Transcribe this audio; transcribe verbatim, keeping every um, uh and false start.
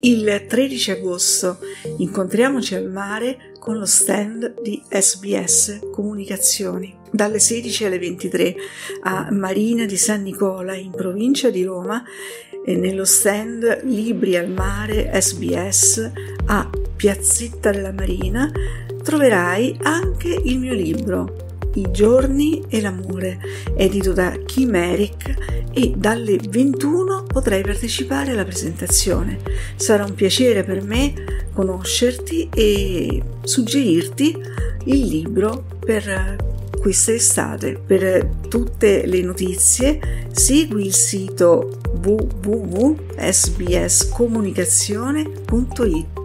Il tredici agosto incontriamoci al mare con lo stand di S B S Comunicazioni dalle sedici alle ventitré a Marina di San Nicola in provincia di Roma e nello stand Libri al Mare S B S a Piazzetta della Marina troverai anche il mio libro I giorni e l'amore, edito da Kimerik, e dalle ventuno potrai partecipare alla presentazione. Sarà un piacere per me conoscerti e suggerirti il libro per questa estate. Per tutte le notizie segui il sito w w w punto s b s comunicazione punto i t.